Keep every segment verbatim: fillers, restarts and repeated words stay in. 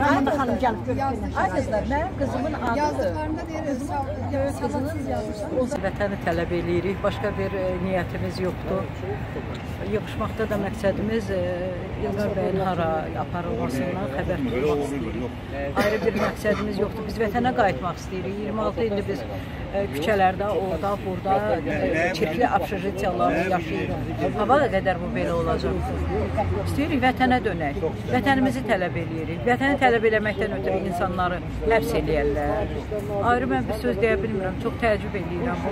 Rahmetli hanım gelip görürsünüz. Arkadaşlar, benim kızımın adıdır. Vətəni tələb edirik, başqa bir niyyətimiz yoxdur. Yığışmaqda da məqsədimiz İlqar bəyin hara aparılmasından xəbər tutmaq istəyirik. Ayrı bir məqsədimiz yoxdur. Biz vətənə qayıtmaq istəyirik. iyirmi altı ildir biz küçələrdə, orada, burada çirkli abşeritiyalarla yaşayırıq. Hava qədər bu belə olacaq. İstəyirik vətənə dönək. Vətənimizi tələb edirik. Vətəni tələb eləməkdən ötürü insanları həbs eləyərlər. Ayrı mən bir söz deyə bilmirəm, çox təəccüb edirəm.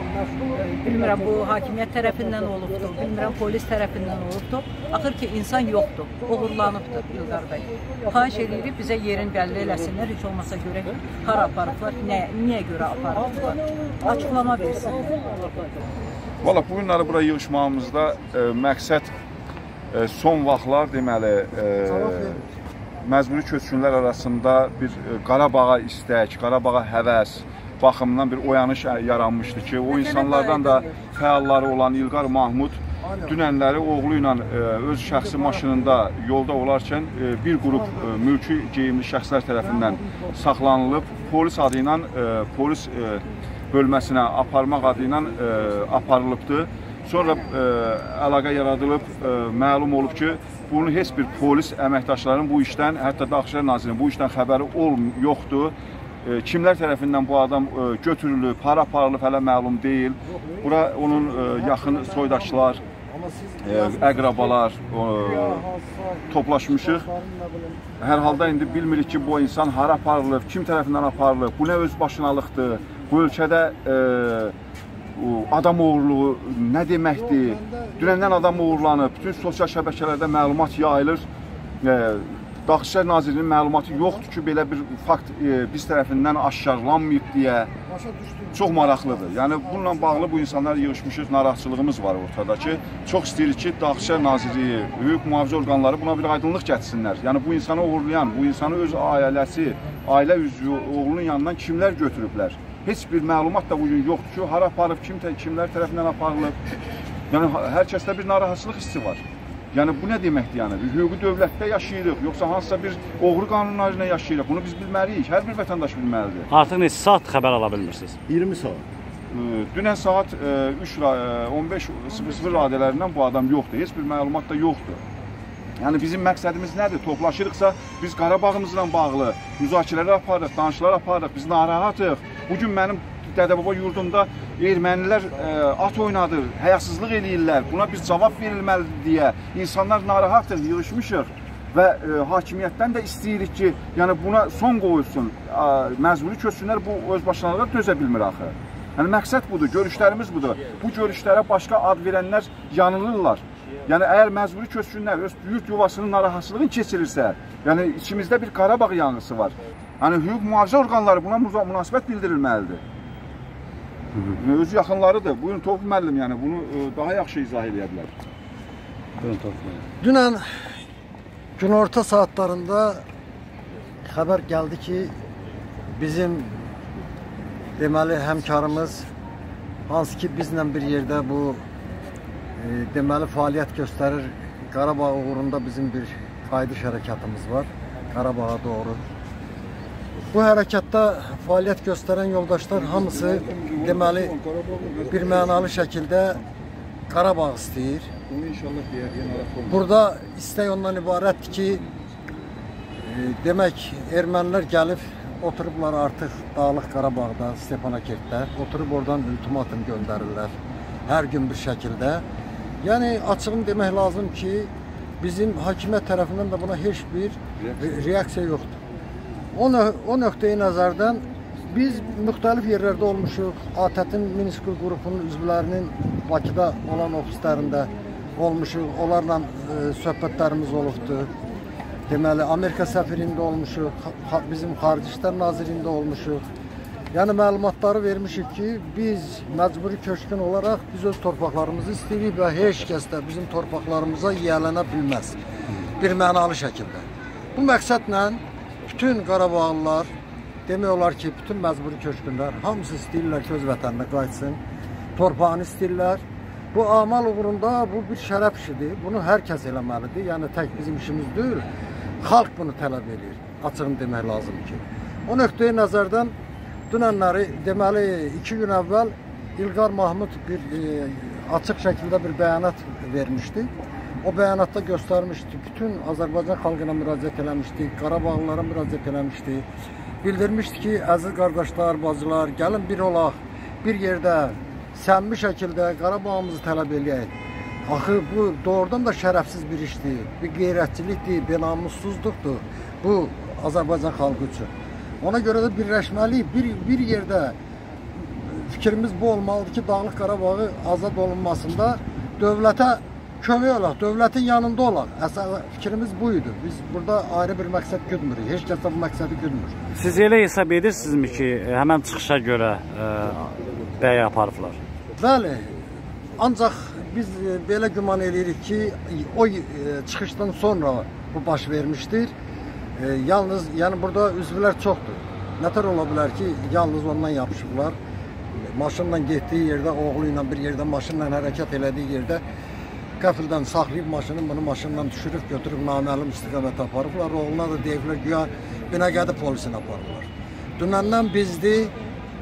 Bilmirəm, bu hakimiyyət tərəfindən olubdur, bilmirəm, polis tərəfindən olubdur. Axır ki, insan yoxdur, uğurlanıbdır İlqar bəy. Xahiş edirik, bizə yerin bəlli eləsinlər, heç olmasa görək, hara aparıqlar, niyə görə aparıqlar, açıqlama versin. Valla, bu günləri bura yığışmağımızda məqsəd son vaxtlar deməli, məzmuri köçkünlər arasında bir Qarabağa istək, Qarabağa həvəs baxımından bir oyanış yaranmışdı ki, o insanlardan da fəalları olan İlqar Mahmud dünənləri oğlu ilə öz şəxsi maşınında yolda olarkən bir qrup mülki geyimli şəxslər tərəfindən saxlanılıb, polis adı ilə, polis bölməsinə aparmaq adı ilə aparılıbdır. Sonra əlaqə yaradılıb, məlum olub ki, bunun heç bir polis əməkdaşlarının bu işdən, hətta Daxiliyyə Nazirinin bu işdən xəbəri yoxdur. Kimlər tərəfindən bu adam götürülüb, para aparılıb, hələ məlum deyil. Bura onun yaxın soydaşlar, əqrabalar toplaşmışıq. Hər halda indi bilmirik ki, bu insan hara aparılıb, kim tərəfindən aparılıb, bu nə öz başınalıqdır, bu ölkədə adam uğurluğu nə deməkdir? Dünəndən adam uğurlanıb, bütün sosial şəbəkələrdə məlumat yayılır. Daxiliyyə Nazirinin məlumatı yoxdur ki, belə bir fakt biz tərəfindən aşkarlanmayıb deyə. Çox maraqlıdır. Yəni, bununla bağlı bu insanlar yığışmışıq, narahatçılığımız var ortada ki, çox istəyirik ki, Daxiliyyə Nazirliyi, hüquq mühafizə orqanları buna bir aydınlıq gətirsinlər. Yəni, bu insanı uğurlayan, bu insanı öz ailəsi, ailə üzvü oğlunun yanından kimlər götürüblər? Heç bir məlumat da bugün yoxdur ki, hara aparıb, kimlər tərəfindən aparılıb. Yəni, hər kəsdə bir narahatçılıq hissi var. Yəni, bu nə deməkdir? Yəni, hüquqi dövlətdə yaşayırıq, yoxsa hansısa bir oğru qanunlarına yaşayırıq. Bunu biz bilməliyik, hər bir vətəndaş bilməlidir. Artıq neçə saat xəbər ala bilmirsiniz? iyirmi saat. Dünən saat on beş sıfır sıfır radələrindən bu adam yoxdur, heç bir məlumat da yoxdur. Yəni, bizim məqsədimiz nədir? Toplaşırıqsa, biz Qarabağımızla bağlı müzakirələr aparırıq, danışıqlar aparırıq, biz narahatıq. Bugün mənim dədəbaba yurdumda ermənilər at oynadır, həyasızlıq eləyirlər, buna bir cavab verilməlidir deyə insanlar narahatdır, yığışmışıq və hakimiyyətdən də istəyirik ki, yəni buna son qoyulsun, məzmuri köçsünlər bu özbaşınalıqda dözə bilmir axı. Yəni, məqsəd budur, görüşlərimiz budur. Bu görüşlərə başqa ad verənlər yanılırlar. Yəni, əgər məzmuri köçkünlər öz yurt yuvasının narahatçılığını keçirirsə, yəni içimizdə bir Qarabağ yanğısı var. Yəni, hüquq mühafizə orqanları buna münasibət bildirilməlidir. Öz yaxınlarıdır. Buyurun, Tofiq müəllim, yəni bunu daha yaxşı izah edə bilər. Buyurun, Tofiq müəllim. Dünən günorta saatlarında xəbər gəldi ki, bizim deməli həmkarımız, hansı ki, bizlə bir yerdə bu deməli fəaliyyət göstərir. Qarabağ uğrunda bizim bir qayıdış hərəkatımız var, Qarabağa doğru. Bu hərəkətdə fəaliyyət göstərən yoldaşlar hamısı deməli bir mənalı şəkildə Qarabağ istəyir. Burada istək ondan ibarətdir ki, demək ermənilər gəlib, oturublar artıq Dağlıq Qarabağda, Stepanakert-də, oturub oradan ultimatum göndərirlər hər gün bir şəkildə. Yəni, açığını demək lazım ki, bizim hakimiyyət tərəfindən də buna heç bir reaksiya yoxdur. O nöqtəyi nəzərdən biz müxtəlif yerlərdə olmuşuq, ATƏT-in Minsk qrupunun üzvlərinin Bakıda olan ofislərində olmuşuq, onlarla söhbətlərimiz olubdur. Deməli, Amerika səfirində olmuşuq, bizim Xarici İşlər Nazirliyində olmuşuq. Yəni, məlumatları vermişik ki, biz məcburi köçkün olaraq biz öz torpaqlarımızı istəyirik və heç kəs də bizim torpaqlarımıza yiyələnə bilməz bir mənalı şəkildə. Bu məqsədlə bütün Qarabağlılar, demək olar ki, bütün məzburi köçkünlər hamısı istəyirlər ki, öz vətəninə qayıtsın. torpağını istəyirlər. Bu amal uğrunda bu bir şərəf işidir. Bunu hər kəs eləməlidir. Yəni tək bizim işimiz deyil. Xalq bunu tələb edir. Açığını demək lazım ki. O nöqteyi nəzərdən dünənləri deməli iki gün əvvəl İlqar Mahmud bir e, açıq şəkildə bir bəyanat vermişdi. O bəyanatda göstərmişdi, bütün Azərbaycan xalqına müraciət eləmişdi, Qarabağlılara müraciət eləmişdi. Bildirmişdi ki, əziz qardaşlar, bacılar, gəlin bir olaq, bir yerdə, səmimi şəkildə Qarabağımızı tələb eləyək. Axı, bu doğrudan da şərəfsiz bir işdir, bir qeyrətçilikdir, bir namussuzluqdur bu Azərbaycan xalqı üçün. Ona görə də birləşməliyik, bir, bir yerdə. Fikrimiz bu olmalıdır ki, Dağlıq Qarabağı azad olunmasında dövlətə kömək olaq, dövlətin yanında olaq. Əsas fikrimiz buydu. Biz burada ayrı bir məqsəd güdmürük, heç kəs bu məqsədi güdmür. Siz elə hesab edirsinizmi ki, həmən çıxışa görə bəy aparıblar? Bəli, ancaq biz belə güman eləyirik ki, o çıxışdan sonra bu baş vermişdir. Yalnız, yəni burada üzvlər çoxdur. Nətər ola bilər ki, yalnız ondan yapışıblar. Maşınla getdiyi yerdə, oğluyla bir yerdə, maşınla hərəkət elədiyi yerdə qəfildən saxlayıb maşını, bunu maşınla düşürüb, götürüb naməlum istiqamətə aparıblar. Oğluna da deyiblər, güya Binəqədi polisinə aparırlar. Dünəndən bizdir,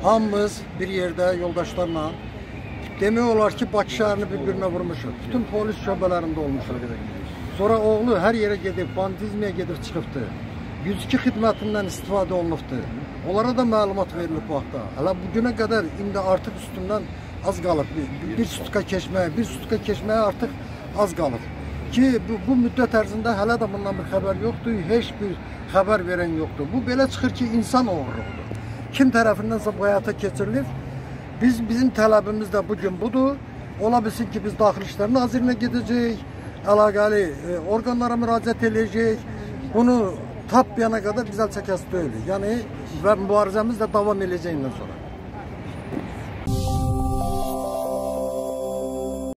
hamımız bir yerdə yoldaşlarla, demək olar ki, Bakı şəhərini bir-birinə vurmuşuq. Bütün polis şöbələrində olmuşuq. Sonra oğlu hər yerə gedib, bandizmiyə gedib çıxıbdır. yüz iki xidmətindən istifadə olunubdur. Onlara da məlumat verilib vaxtda. Hələ bugünə qədər indi artıq üstündən az qalıb. Bir sutka keçməyə, bir sutka keçməyə artıq az qalıb. Ki, bu, bu müddət ərzində hələ də bundan bir xəbər yoxdur, heç bir xəbər verən yoxdur. Bu belə çıxır ki, insan oğurluqdur. Kim tərəfindənsə bu həyata keçirilib, biz, bizim tələbimiz də bugün budur. Ola bilsin ki, biz Daxili İşlər Nazirinə gedəcəyik, əlaqəli e, orqanlara müraciət edəcəyik. Bunu tapmayana qədər bizə çəkəsi döyülür. Yəni və mübarizəmiz də davam edəcəyindən sonra.